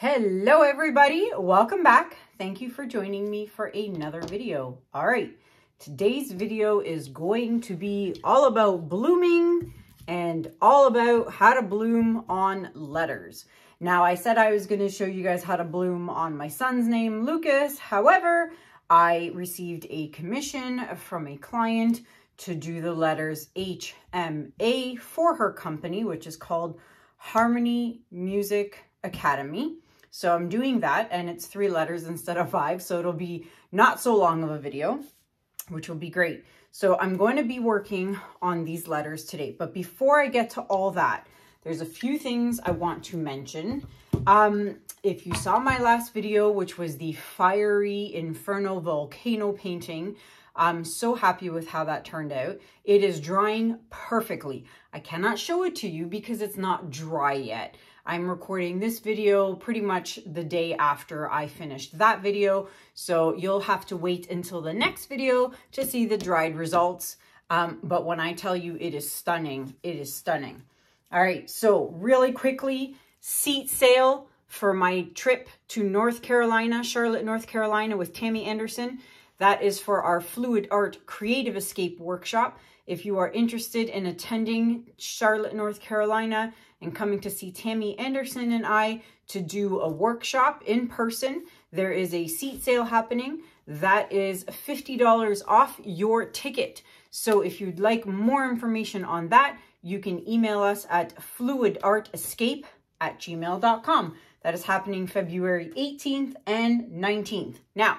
Hello everybody, welcome back. Thank you for joining me for another video. All right, today's video is going to be all about blooming and all about how to bloom on letters. Now, I said I was going to show you guys how to bloom on my son's name, Lucas. However, I received a commission from a client to do the letters HMA for her company, which is called Harmony Music Academy. So I'm doing that, and it's 3 letters instead of 5, so it'll be not so long of a video, which will be great. So I'm going to be working on these letters today. But before I get to all that, there's a few things I want to mention. If you saw my last video, which was the fiery inferno volcano painting, I'm so happy with how that turned out. It is drying perfectly. I cannot show it to you because it's not dry yet. I'm recording this video pretty much the day after I finished that video, so you'll have to wait until the next video to see the dried results. But when I tell you it is stunning, it is stunning. All right, so really quickly, seat sale for my trip to North Carolina, Charlotte, North Carolina with Tammy Anderson. That is for our Fluid Art Creative Escape Workshop. If you are interested in attending Charlotte, North Carolina, and coming to see Tammy Anderson and I to do a workshop in person, there is a seat sale happening. That is $50 off your ticket. So if you'd like more information on that, you can email us at fluidartescape@gmail.com. That is happening February 18th and 19th. Now,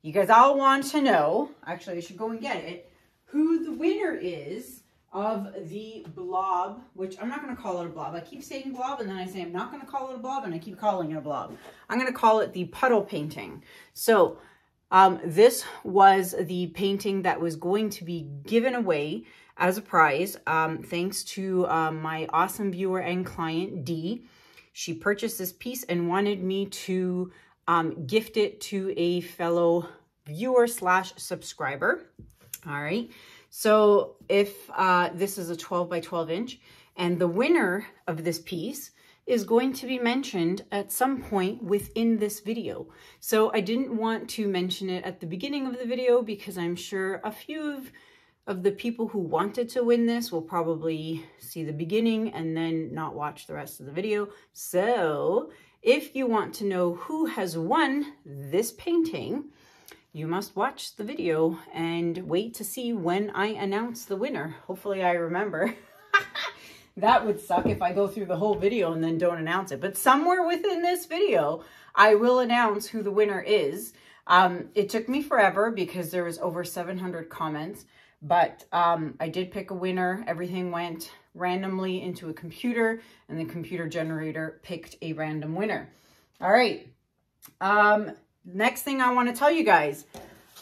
you guys all want to know, actually I should go and get it, who the winner is of the blob, which I'm not going to call it a blob. I keep saying blob, and then I say I'm not going to call it a blob, and I keep calling it a blob. I'm going to call it the puddle painting. So this was the painting that was going to be given away as a prize, thanks to my awesome viewer and client, Dee. She purchased this piece and wanted me to gift it to a fellow viewer / subscriber. All right. So if this is a 12 by 12 inch, and the winner of this piece is going to be mentioned at some point within this video. So I didn't want to mention it at the beginning of the video because I'm sure a few of the people who wanted to win this will probably see the beginning and then not watch the rest of the video. So if you want to know who has won this painting, you must watch the video and wait to see when I announce the winner. Hopefully I remember. That would suck if I go through the whole video and then don't announce it. But somewhere within this video, I will announce who the winner is. It took me forever because there was over 700 comments, but I did pick a winner. Everything went randomly into a computer, and the computer generator picked a random winner. All right. Next thing I want to tell you guys,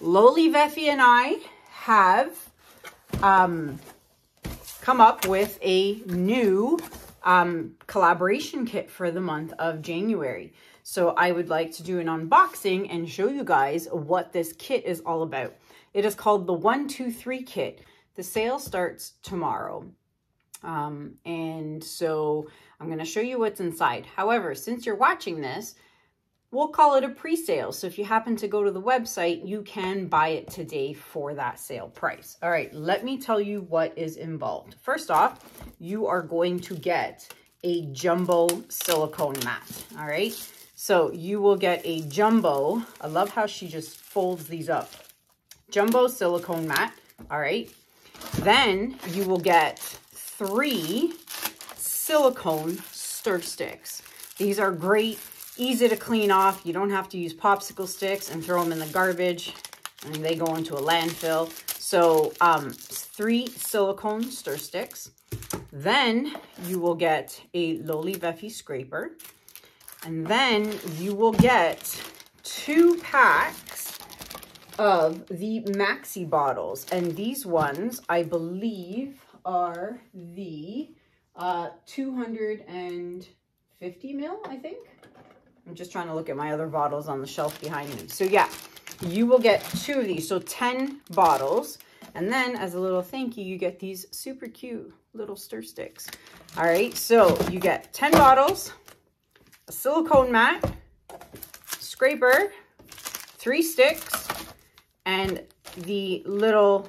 Lolli Vefe and I have come up with a new collaboration kit for the month of January. So I would like to do an unboxing and show you guys what this kit is all about. It is called the 1-2-3 kit. The sale starts tomorrow. And so I'm going to show you what's inside. However, since you're watching this, we'll call it a pre-sale. So if you happen to go to the website, you can buy it today for that sale price. All right, let me tell you what is involved. First off, you are going to get a jumbo silicone mat. All right, so you will get a jumbo. I love how she just folds these up. Jumbo silicone mat. All right, then you will get 3 silicone stir sticks. These are great. Easy to clean off. You don't have to use popsicle sticks and throw them in the garbage and they go into a landfill. So 3 silicone stir sticks. Then you will get a Lolli Vefe scraper. And then you will get 2 packs of the maxi bottles. And these ones, I believe, are the 250 mil, I think. I'm just trying to look at my other bottles on the shelf behind me. So yeah, you will get 2 of these, so 10 bottles. And then as a little thank you, you get these super cute little stir sticks. All right, so you get 10 bottles, a silicone mat, scraper, 3 sticks, and the little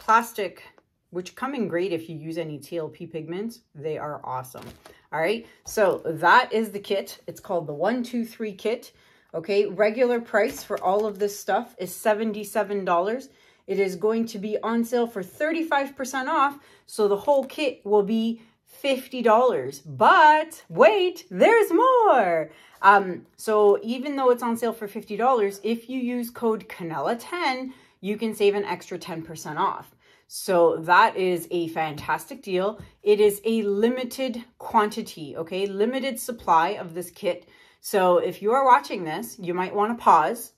plastic, which come in great if you use any TLP pigments. They are awesome. All right, so that is the kit. It's called the 1-2-3 kit. Okay, regular price for all of this stuff is $77. It is going to be on sale for 35% off, so the whole kit will be $50. But wait, there's more. So even though it's on sale for $50, if you use code Kanella10, you can save an extra 10% off. So that is a fantastic deal. It is a limited quantity, okay? Limited supply of this kit. So if you are watching this, you might want to pause.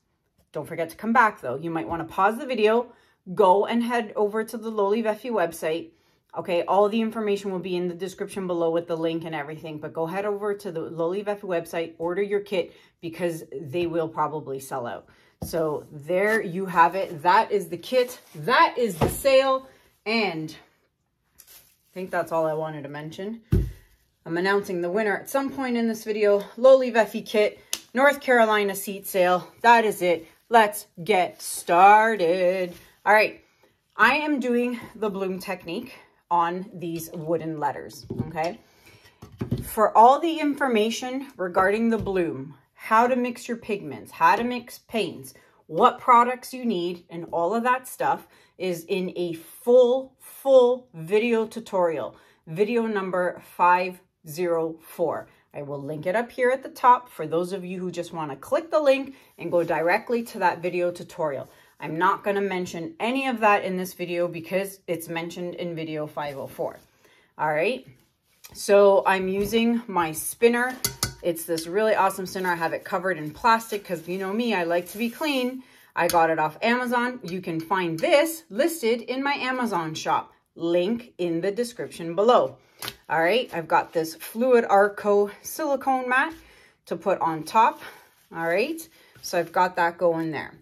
Don't forget to come back though. You might want to pause the video, go and head over to the Lolli Vefe website. Okay, all the information will be in the description below with the link and everything, but go head over to the Lolli Vefe website, order your kit, because they will probably sell out. So there you have it. That is the kit. That is the sale. And I think that's all I wanted to mention. I'm announcing the winner at some point in this video. Lolli Vefe kit, North Carolina seat sale. That is it. Let's get started. All right, I am doing the bloom technique on these wooden letters, okay? For all the information regarding the bloom, how to mix your pigments, how to mix paints, what products you need, and all of that stuff is in a full video tutorial, video number 504. I will link it up here at the top for those of you who just want to click the link and go directly to that video tutorial. I'm not going to mention any of that in this video because it's mentioned in video 504. All right. So I'm using my spinner. It's this really awesome spinner. I have it covered in plastic because you know me, I like to be clean. I got it off Amazon. You can find this listed in my Amazon shop. Link in the description below. All right. I've got this Fluid Art Creative silicone mat to put on top. All right. So I've got that going there.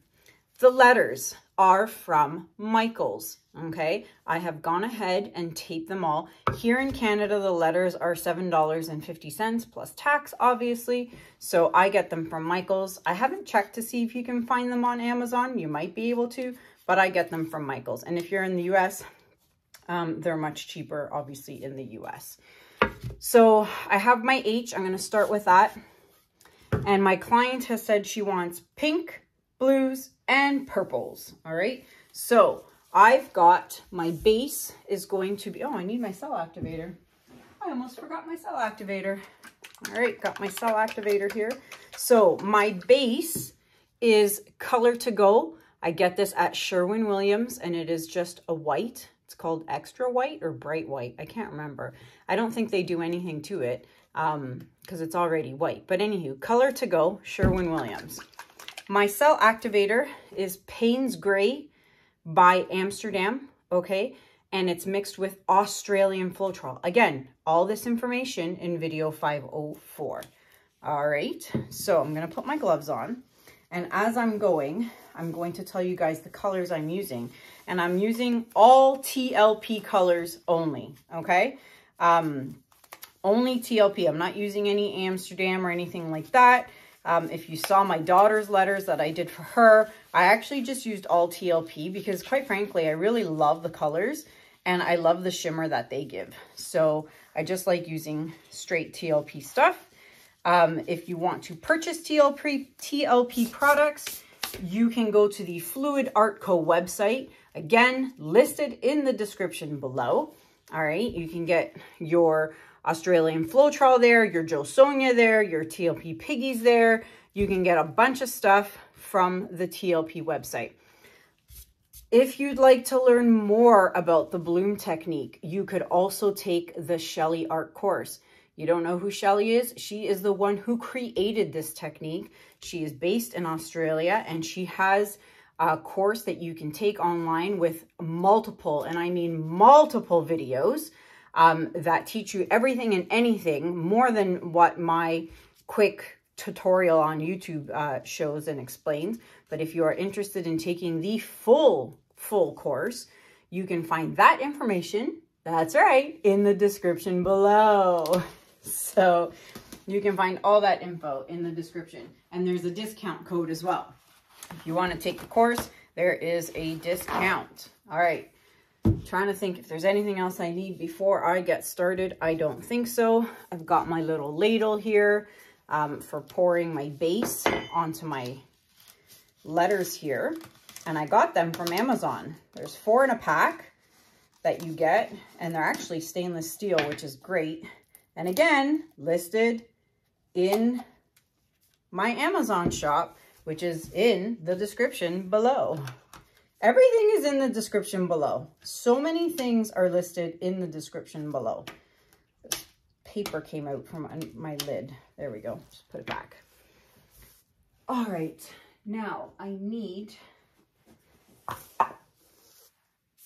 The letters are from Michaels, okay? I have gone ahead and taped them all. Here in Canada, the letters are $7.50 plus tax, obviously. So I get them from Michaels. I haven't checked to see if you can find them on Amazon. You might be able to, but I get them from Michaels. And if you're in the US, they're much cheaper, obviously, in the US. So I have my H. I'm going to start with that. And my client has said she wants pink, blues, and purples. All right, so I've got my base is going to be, oh, I need my cell activator. I almost forgot my cell activator. All right, got my cell activator here. So my base is Color To Go. I get this at Sherwin-Williams, and it is just a white. It's called extra white or bright white. I can't remember. I don't think they do anything to it because it's already white. But anywho, Color To Go, Sherwin-Williams. My cell activator is Payne's Gray by Amsterdam, okay? And it's mixed with Australian Floetrol. Again, all this information in video 504. All right, so I'm going to put my gloves on. And as I'm going to tell you guys the colors I'm using. And I'm using all TLP colors only, okay? Only TLP. I'm not using any Amsterdam or anything like that. If you saw my daughter's letters that I did for her, I actually just used all TLP because quite frankly, I really love the colors and I love the shimmer that they give. So I just like using straight TLP stuff. If you want to purchase TLP products, you can go to the Fluid Art Co. website. Again, listed in the description below. All right, you can get your Australian Floetrol there, your Jo Sonja there, your TLP Piggies there. You can get a bunch of stuff from the TLP website. If you'd like to learn more about the bloom technique, you could also take the Shelee Art Course. You don't know who Shelee is? She is the one who created this technique. She is based in Australia and she has a course that you can take online with multiple, and I mean multiple videos that teach you everything and anything more than what my quick tutorial on YouTube shows and explains. But if you are interested in taking the full course, you can find that information, that's right, in the description below. So You can find all that info in the description. And there's a discount code as well. If you want to take the course, there is a discount. All right. I'm trying to think if there's anything else I need before I get started. I don't think so. I've got my little ladle here for pouring my base onto my letters here. And I got them from Amazon. There's 4 in a pack that you get. And they're actually stainless steel, which is great. And again, listed in my Amazon shop, which is in the description below. Everything is in the description below. So many things are listed in the description below. This paper came out from my lid. There we go. Just put it back. All right. Now I need...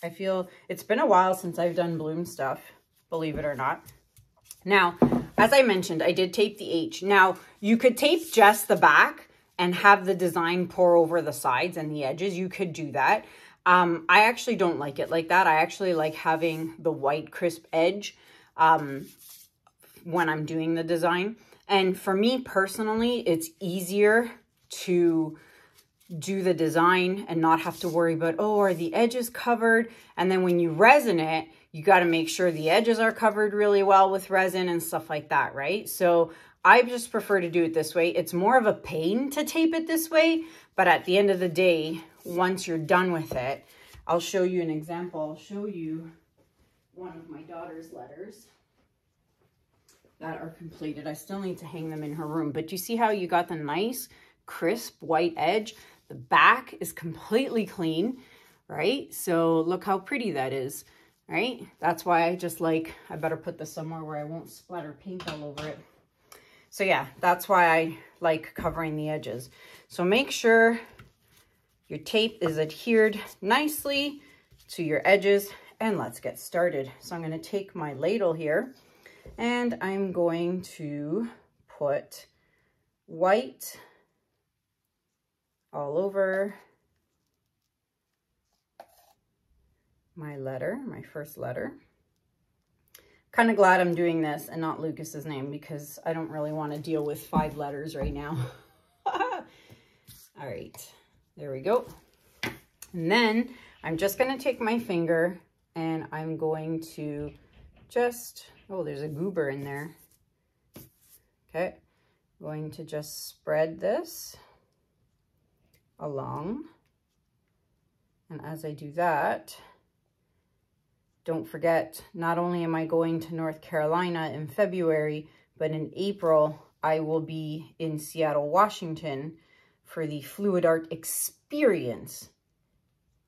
I feel it's been a while since I've done bloom stuff, believe it or not. Now, as I mentioned, I did tape the H. Now, you could tape just the back and have the design pour over the sides and the edges. You could do that. I actually don't like it like that. I actually like having the white crisp edge when I'm doing the design. And for me personally, it's easier to do the design and not have to worry about, oh, are the edges covered? And then when you resin it, you got to make sure the edges are covered really well with resin and stuff like that, right? So I just prefer to do it this way. It's more of a pain to tape it this way, but at the end of the day, once you're done with it, I'll show you an example. I'll show you one of my daughter's letters that are completed. I still need to hang them in her room, but you see how you got the nice, crisp white edge? The back is completely clean, right? So look how pretty that is, right? That's why I just like, I better put this somewhere where I won't splatter paint all over it. So yeah, that's why I like covering the edges. So make sure your tape is adhered nicely to your edges, and let's get started. So I'm going to take my ladle here and I'm going to put white all over my letter, my first letter. Kind of glad I'm doing this and not Lucas's name because I don't really want to deal with 5 letters right now. All right, there we go. And then I'm just going to take my finger and I'm going to just, oh, there's a goober in there. Okay, I'm going to just spread this along. And as I do that, don't forget, not only am I going to North Carolina in February, but in April, I will be in Seattle, Washington for the Fluid Art Experience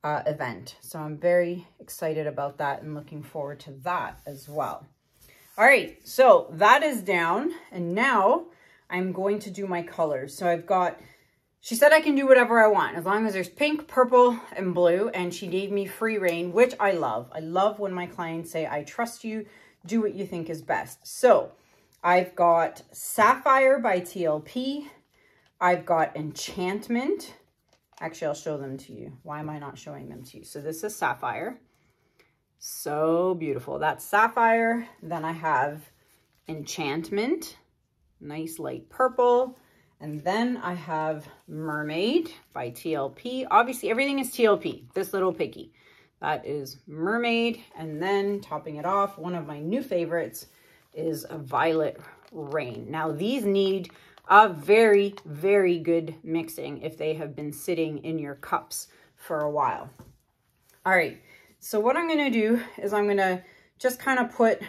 event. So I'm very excited about that and looking forward to that as well. All right, so that is down. And now I'm going to do my colors. So I've got, she said I can do whatever I want, as long as there's pink, purple, and blue, and she gave me free rein, which I love. I love when my clients say, I trust you, do what you think is best. So I've got Sapphire by TLP. I've got Enchantment. Actually, I'll show them to you. Why am I not showing them to you? So this is Sapphire. So beautiful. That's Sapphire. Then I have Enchantment. Nice light purple. And then I have Mermaid by TLP. Obviously, everything is TLP, This Little Piggy. That is Mermaid. And then topping it off, one of my new favorites is a Violet Rain. Now, these need a very, very good mixing if they have been sitting in your cups for a while. All right, so what I'm going to do is I'm going to just kind of put...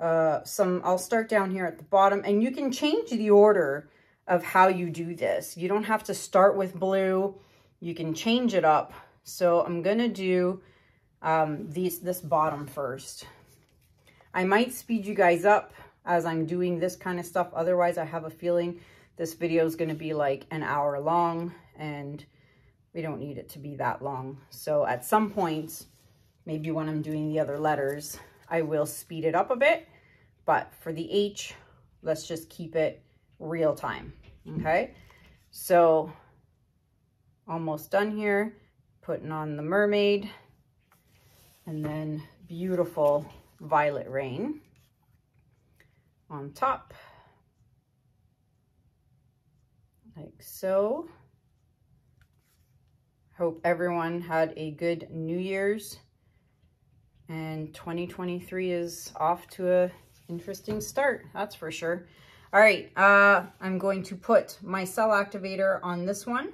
I'll start down here at the bottom, and you can change the order of how you do this. You don't have to start with blue. You can change it up. So I'm going to do this bottom first. I might speed you guys up as I'm doing this kind of stuff. Otherwise, I have a feeling this video is going to be like an hour long, and we don't need it to be that long. So at some point, maybe when I'm doing the other letters, I will speed it up a bit, but for the H, let's just keep it real time, okay? So almost done here, putting on the Mermaid, and then beautiful Violet Rain. on top, like so. Hope everyone had a good New Year's, and 2023 is off to an interesting start, that's for sure. All right, I'm going to put my cell activator on this one.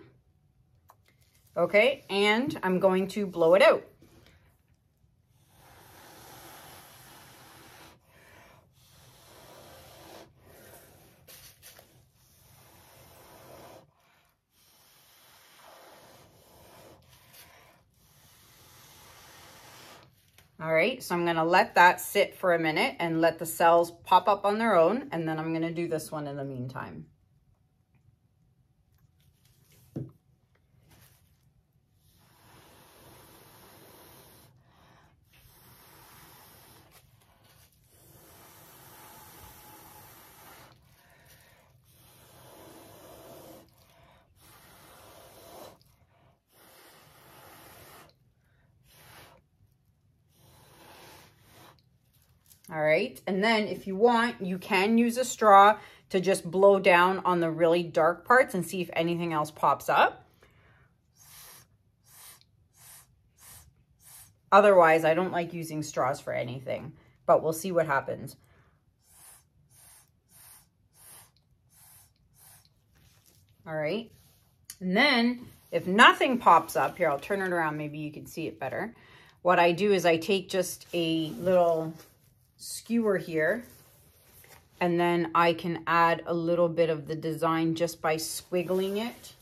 Okay, and I'm going to blow it out. All right, so I'm gonna let that sit for a minute and let the cells pop up on their own, and then I'm gonna do this one in the meantime. All right, and then if you want, you can use a straw to just blow down on the really dark parts and see if anything else pops up. Otherwise, I don't like using straws for anything, but we'll see what happens. All right, and then if nothing pops up, here, I'll turn it around, maybe you can see it better. What I do is I take just a little skewer here, and then I can add a little bit of the design just by squiggling it.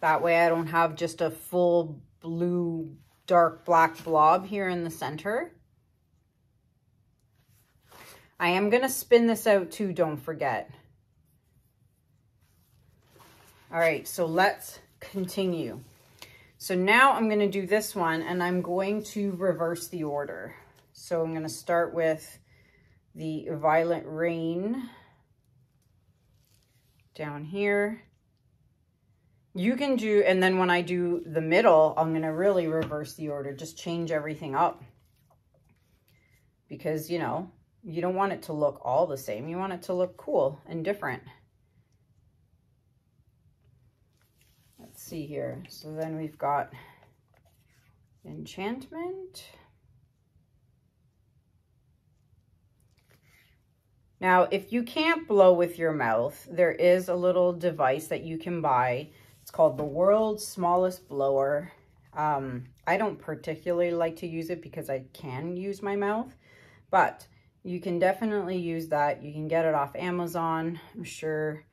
That way I don't have just a full blue, dark black blob here in the center. I am going to spin this out too, don't forget. All right, so let's continue. So now I'm going to do this one, and I'm going to reverse the order. So I'm going to start with the Violet Rain down here. You can do, and then when I do the middle, I'm going to really reverse the order, just change everything up. Because, you know, you don't want it to look all the same. You want it to look cool and different. Let's see here. So then we've got Enchantment. Now, if you can't blow with your mouth, there is a little device that you can buy. It's called the World's Smallest Blower. I don't particularly like to use it because I can use my mouth, but you can definitely use that. You can get it off Amazon, I'm sure.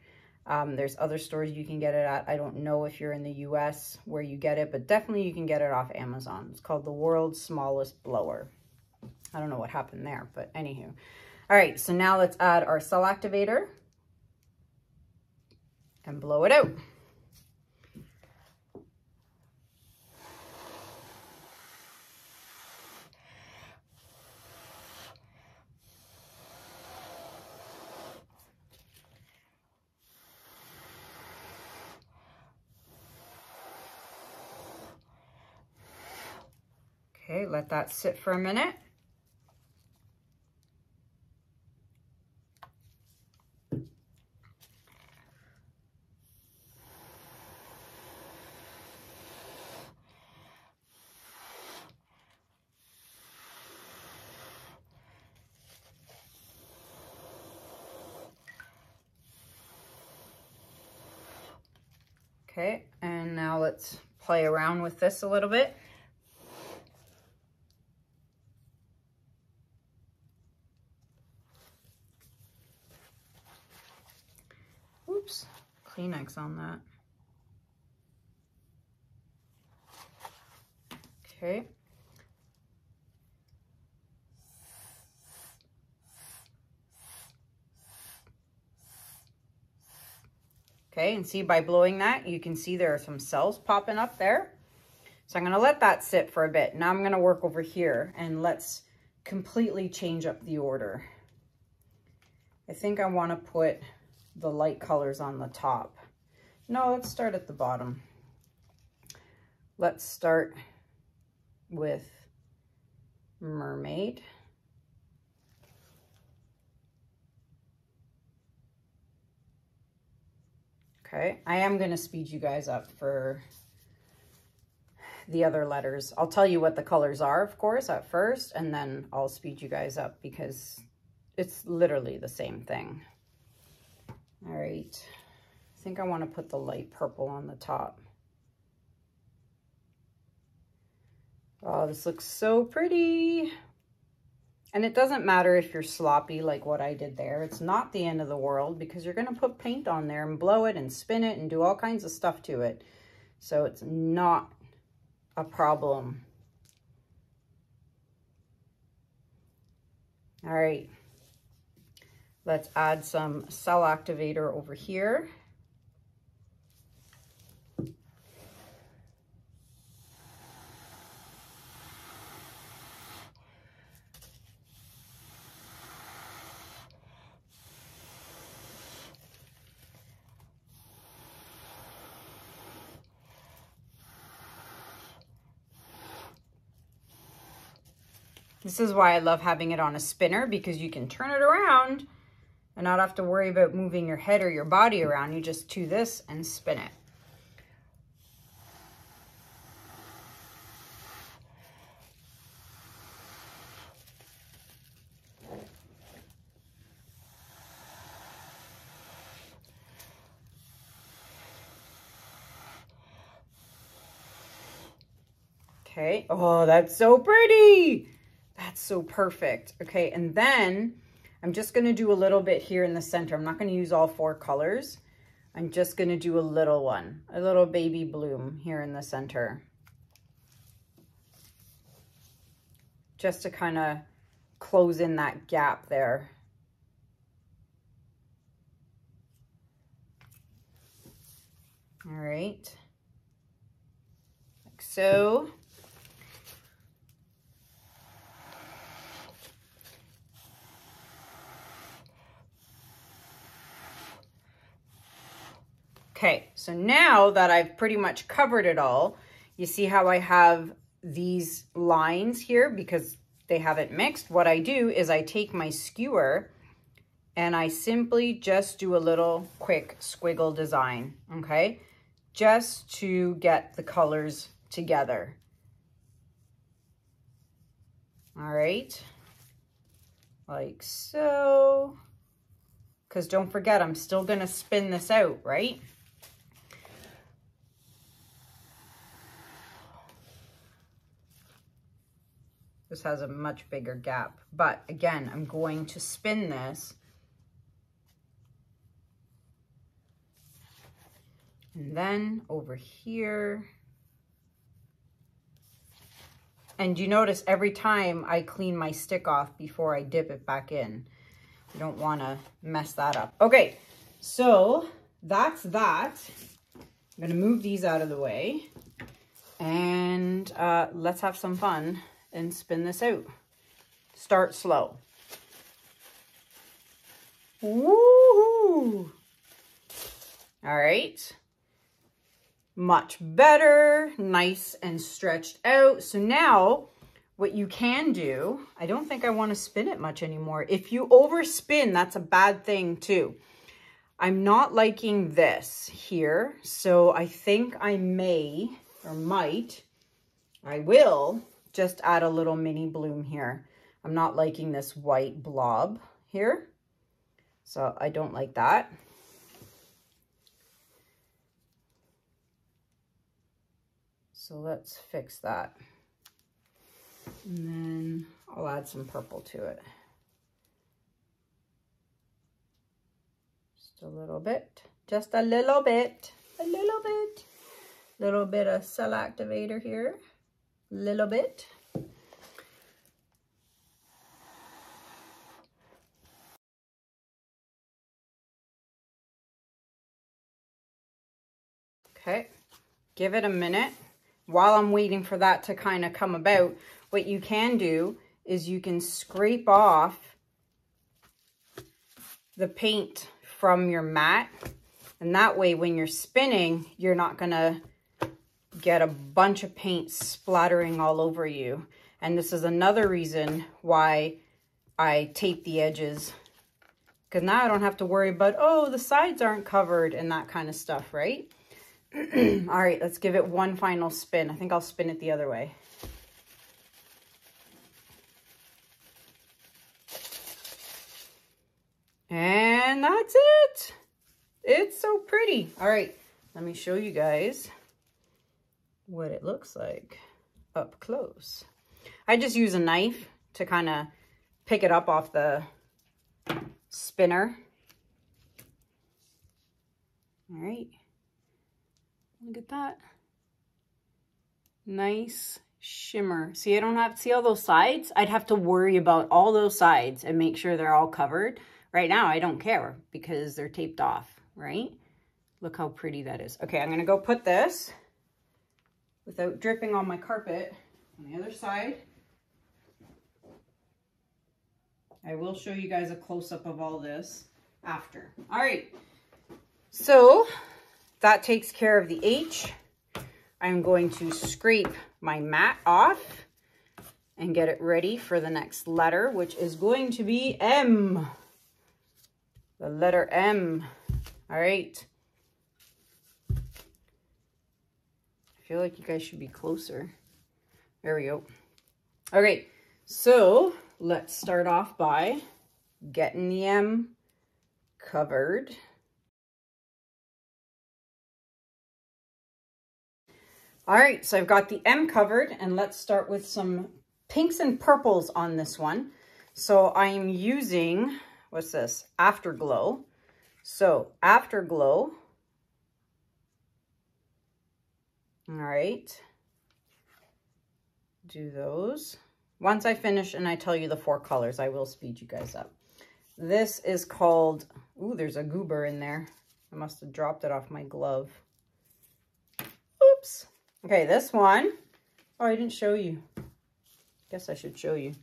There's other stores you can get it at. I don't know if you're in the US where you get it, but definitely you can get it off Amazon. It's called the World's Smallest Blower. I don't know what happened there, but anywho. All right, so now let's add our cell activator and blow it out. Okay, let that sit for a minute. Okay, and now let's play around with this a little bit. Oops, Kleenex on that. Okay. Okay, and see, by blowing that, you can see there are some cells popping up there. So I'm going to let that sit for a bit. Now I'm going to work over here, and let's completely change up the order. I think I want to put the light colors on the top. No, let's start at the bottom. Let's start with Mermaid. Okay, I am going to speed you guys up for the other letters. I'll tell you what the colors are, of course, at first, and then I'll speed you guys up because it's literally the same thing. All right, I think I want to put the light purple on the top. Oh, this looks so pretty. And it doesn't matter if you're sloppy like what I did there. It's not the end of the world because you're going to put paint on there and blow it and spin it and do all kinds of stuff to it. So it's not a problem. All right. Let's add some cell activator over here. This is why I love having it on a spinner, because you can turn it around and not have to worry about moving your head or your body around. You just do this and spin it. Okay. Oh, that's so pretty. That's so perfect. Okay, and then I'm just going to do a little bit here in the center. I'm not going to use all four colors. I'm just going to do a little one, a little baby bloom here in the center. Just to kind of close in that gap there. All right. Like so. Okay, so now that I've pretty much covered it all, you see how I have these lines here because they haven't mixed. What I do is I take my skewer and I simply just do a little quick squiggle design, okay? Just to get the colors together. All right, like so. Because don't forget, I'm still gonna spin this out, right? This has a much bigger gap, but again, I'm going to spin this. And then over here. And you notice every time I clean my stick off before I dip it back in. You don't want to mess that up. Okay, so that's that. I'm gonna move these out of the way and let's have some fun and spin this out. Start slow. Woohoo! All right. Much better, nice and stretched out. So now what you can do, I don't think I want to spin it much anymore. If you overspin, that's a bad thing too. I'm not liking this here, so I think I may or might, I will just add a little mini bloom here. I'm not liking this white blob here, so I don't like that. So let's fix that. And then I'll add some purple to it. Just a little bit, just a little bit. Little bit of cell activator here, little bit. Okay, give it a minute. While I'm waiting for that to kind of come about, what you can do is you can scrape off the paint from your mat. And that way, when you're spinning, you're not gonna get a bunch of paint splattering all over you. And this is another reason why I tape the edges because now I don't have to worry about, oh, the sides aren't covered and that kind of stuff, right? All right, let's give it one final spin. I think I'll spin it the other way. And that's it. It's so pretty. All right, let me show you guys what it looks like up close. I just use a knife to kind of pick it up off the spinner. All right, look at that. Nice shimmer. See, I don't have to see all those sides. I'd have to worry about all those sides and make sure they're all covered. Right now, I don't care because they're taped off, right? Look how pretty that is. Okay, I'm gonna go put this without dripping on my carpet on the other side. I will show you guys a close-up of all this after. All right, so that takes care of the H. I'm going to scrape my mat off and get it ready for the next letter, which is going to be M. The letter M. All right. I feel like you guys should be closer. There we go. All right. So let's start off by getting the M covered. All right. So I've got the M covered, and let's start with some pinks and purples on this one. So I'm using, what's this? Afterglow. So Afterglow. All right. Do those. Once I finish and I tell you the four colors, I will speed you guys up. This is called, ooh, there's a goober in there. I must have dropped it off my glove. Oops. Okay, this one. Oh, I didn't show you. Guess I should show you.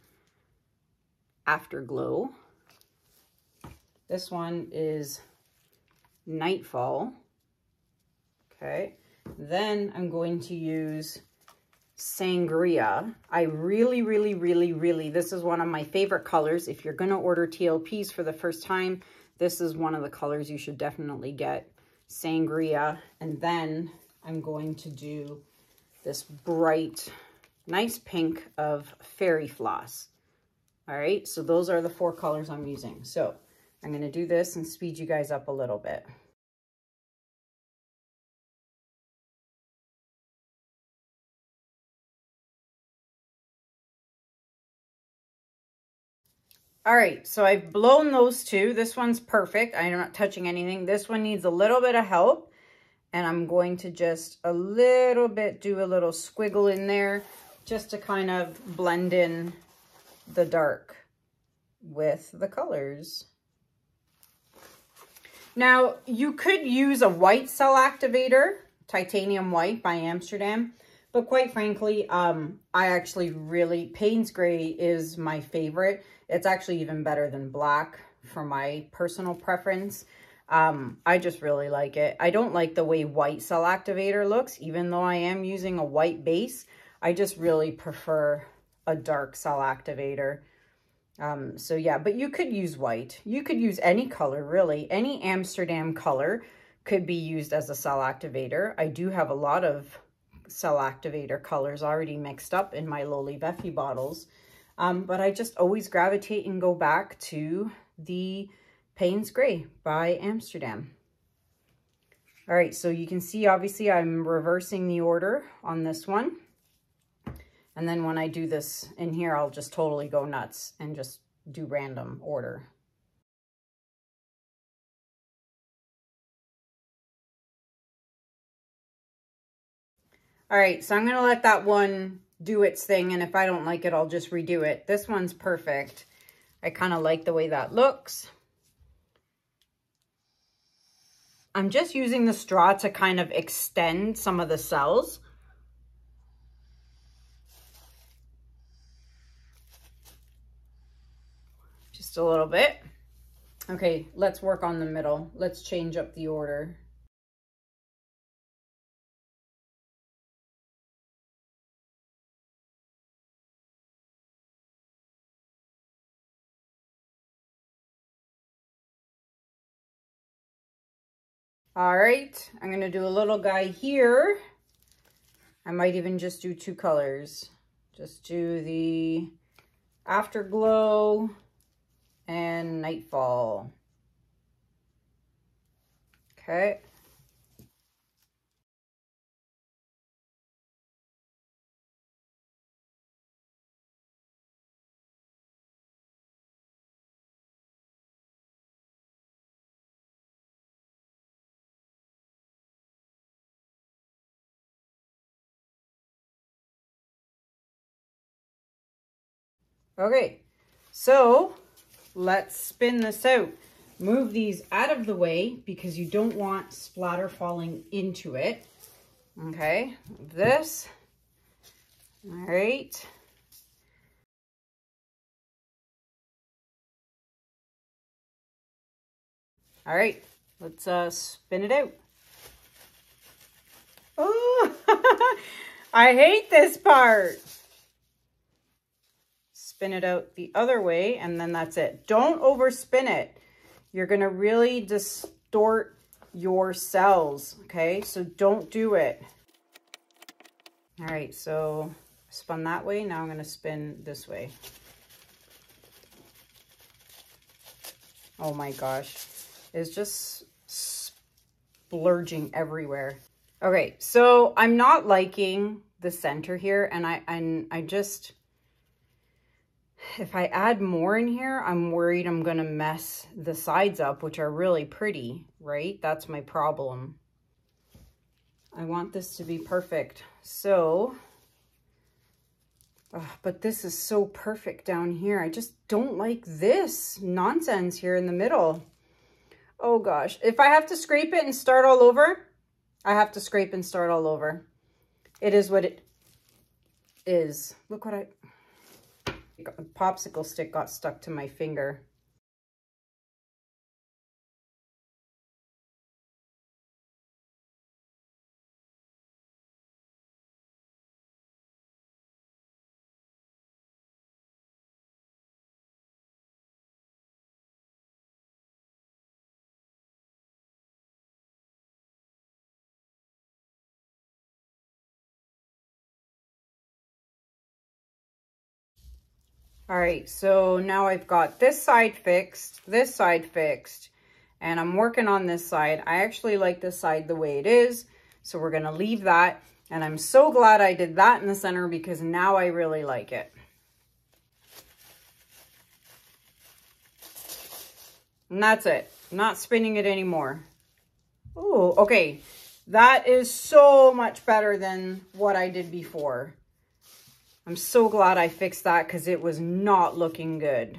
Afterglow. This one is Nightfall. Okay. Then I'm going to use Sangria. I really, this is one of my favorite colors. If you're going to order TLPs for the first time, this is one of the colors you should definitely get. Sangria. And then I'm going to do this bright, nice pink of Fairy Floss. All right. So those are the four colors I'm using. So I'm going to do this and speed you guys up a little bit. All right, so I've blown those two. This one's perfect. I'm not touching anything. This one needs a little bit of help, and I'm going to just a little bit do a little squiggle in there just to kind of blend in the dark with the colors. Now, you could use a white cell activator, titanium white by Amsterdam, but quite frankly, I actually really, Payne's Gray is my favorite. It's actually even better than black for my personal preference. I just really like it. I don't like the way white cell activator looks, even though I am using a white base. I just really prefer a dark cell activator. So yeah, but you could use white. You could use any color, really. Any Amsterdam color could be used as a cell activator. I do have a lot of cell activator colors already mixed up in my Lolli Vefe bottles. But I just always gravitate and go back to the Payne's Gray by Amsterdam. All right, so you can see, obviously, I'm reversing the order on this one. And then when I do this in here, I'll just totally go nuts and just do random order. All right, so I'm going to let that one do its thing. And if I don't like it, I'll just redo it. This one's perfect. I kind of like the way that looks. I'm just using the straw to kind of extend some of the cells. A little bit. Okay, let's work on the middle. Let's change up the order. All right, I'm gonna do a little guy here. I might even just do two colors. Just do the Afterglow and Nightfall. Okay. Okay, so let's spin this out. Move these out of the way because you don't want splatter falling into it. Okay, this. All right. All right, let's spin it out. Oh, I hate this part. Spin it out the other way, and then that's it. Don't overspin it. You're gonna really distort your cells, okay? So don't do it. All right, so spun that way. Now I'm gonna spin this way. Oh my gosh, it's just splurging everywhere. Okay, so I'm not liking the center here, and I just, if I add more in here, I'm worried I'm gonna mess the sides up, which are really pretty, right? That's my problem. I want this to be perfect. So, but this is so perfect down here. I just don't like this nonsense here in the middle. Oh gosh, if I have to scrape it and start all over, I have to scrape and start all over. It is what it is. Look what I... A popsicle stick got stuck to my finger. All right, so now I've got this side fixed, and I'm working on this side. I actually like this side the way it is, so we're gonna leave that. And I'm so glad I did that in the center because now I really like it. And that's it, I'm not spinning it anymore. Oh, okay, that is so much better than what I did before. I'm so glad I fixed that because it was not looking good.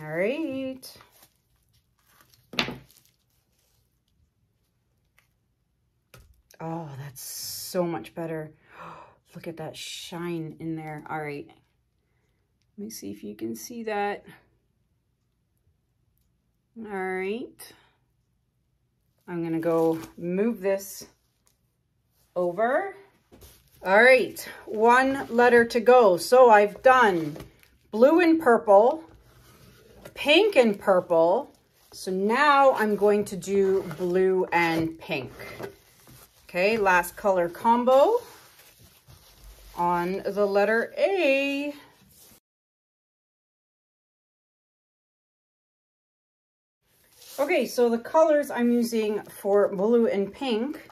All right. Oh, that's so much better. Look at that shine in there. All right. Let me see if you can see that. All right. I'm gonna go move this over. All right, one letter to go. So I've done blue and purple, pink and purple. So now I'm going to do blue and pink. Okay, last color combo on the letter A. Okay, so the colors I'm using for blue and pink,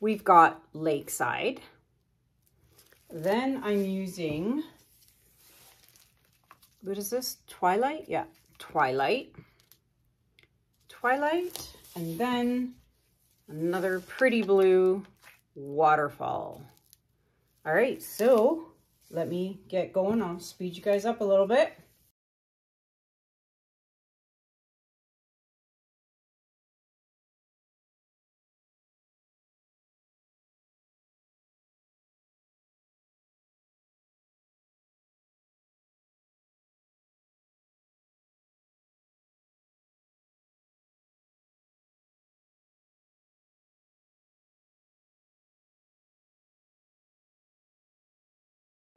we've got Lakeside. Then I'm using, what is this? Twilight? Yeah, Twilight. Twilight. And then another pretty blue, Waterfall. All right, so let me get going. I'll speed you guys up a little bit.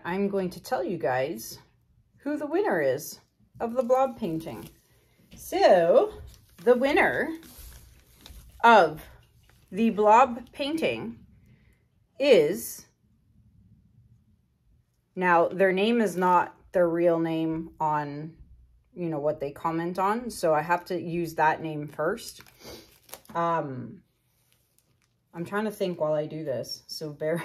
I'm going to tell you guys who the winner is of the blob painting. So the winner of the blob painting is, now their name is not their real name on, you know, what they comment on, so I have to use that name first. I'm trying to think while I do this, so bear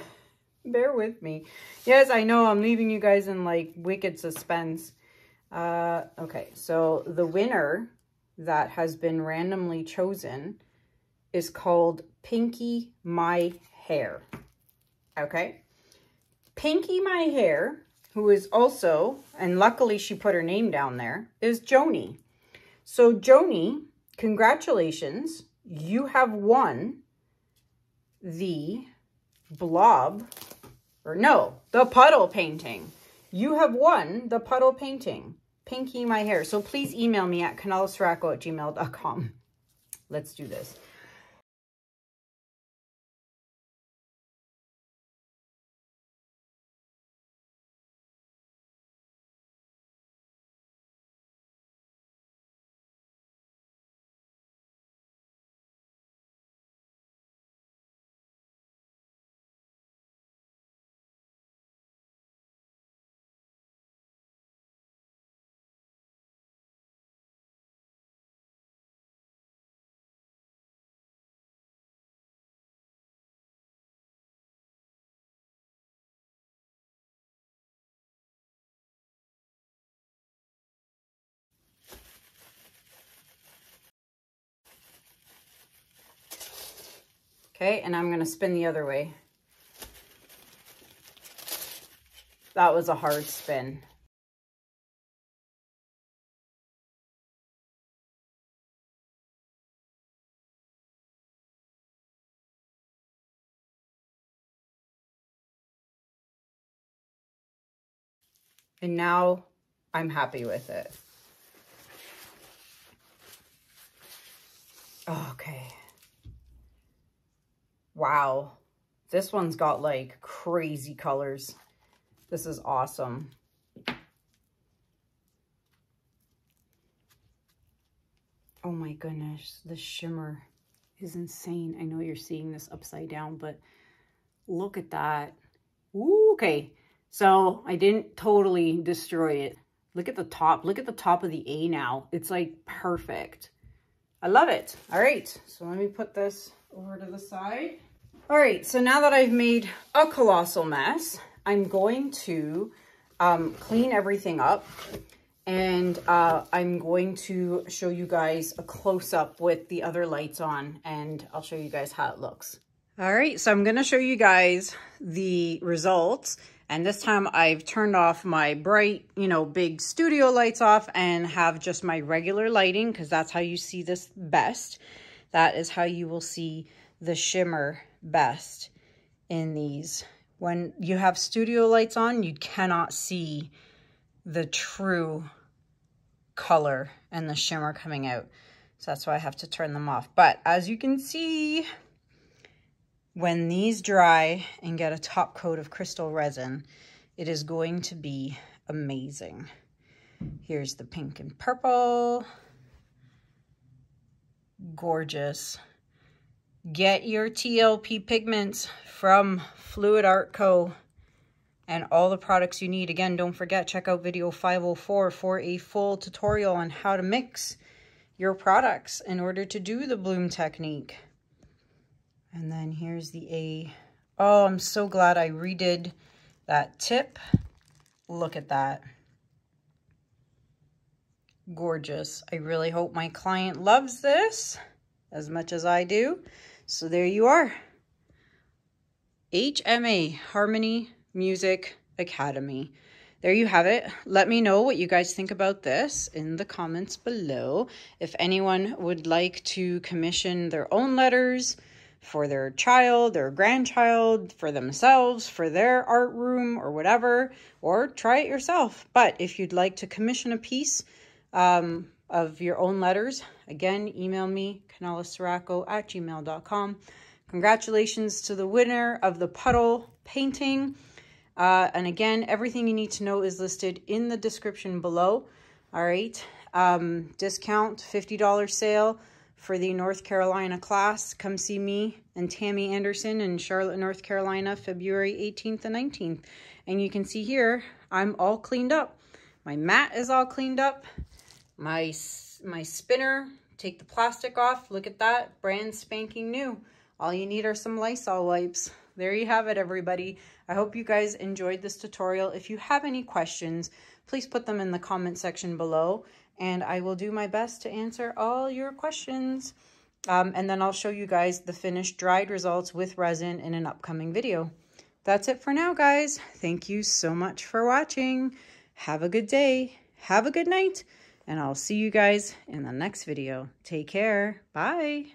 with me. Yes, I know I'm leaving you guys in like wicked suspense. Okay, so the winner that has been randomly chosen is called Pinky My Hair. Okay, Pinky My Hair, who is also, and luckily she put her name down there, is Joni. So Joni, congratulations, you have won the blob, or no, the puddle painting. You have won the puddle painting, Pinky My Hair. So please email me at kanellaciraco@gmail.com. Let's do this. Okay, and I'm going to spin the other way. That was a hard spin. And now I'm happy with it. Okay. Wow, this one's got like crazy colors. This is awesome. Oh my goodness, the shimmer is insane. I know you're seeing this upside down, but look at that. Ooh, okay, so I didn't totally destroy it. Look at the top. Look at the top of the A now. It's like perfect. I love it. All right, so let me put this over to the side. All right, so now that I've made a colossal mess, I'm going to clean everything up, and I'm going to show you guys a close-up with the other lights on, and I'll show you guys how it looks. All right, so I'm gonna show you guys the results, and this time I've turned off my bright, you know, big studio lights off and have just my regular lighting, because that's how you see this best. That is how you will see the shimmer best in these. When you have studio lights on, you cannot see the true color and the shimmer coming out. So that's why I have to turn them off. But as you can see, when these dry and get a top coat of crystal resin, it is going to be amazing. Here's the pink and purple. Gorgeous. Get your TLP pigments from Fluid Art Co. and all the products you need. Again, don't forget, check out video 504 for a full tutorial on how to mix your products in order to do the bloom technique. And then here's the A. Oh, I'm so glad I redid that tip. Look at that. Gorgeous. I really hope my client loves this as much as I do. So there you are. HMA, Harmony Music Academy. There you have it. Let me know what you guys think about this in the comments below. If anyone would like to commission their own letters for their child, their grandchild, for themselves, for their art room or whatever, or try it yourself. But if you'd like to commission a piece of your own letters, again, email me, kanellaciraco@gmail.com. Congratulations to the winner of the puddle painting. And again, everything you need to know is listed in the description below. All right. Discount, $50 sale for the North Carolina class. Come see me and Tammy Anderson in Charlotte, North Carolina, February 18th and 19th. And you can see here, I'm all cleaned up. My mat is all cleaned up. My spinner, take the plastic off. Look at that, brand spanking new. All you need are some Lysol wipes. There you have it, everybody. I hope you guys enjoyed this tutorial. If you have any questions, please put them in the comment section below, and I will do my best to answer all your questions. And then I'll show you guys the finished dried results with resin in an upcoming video. That's it for now, guys. Thank you so much for watching. Have a good day, have a good night, and I'll see you guys in the next video. Take care, bye.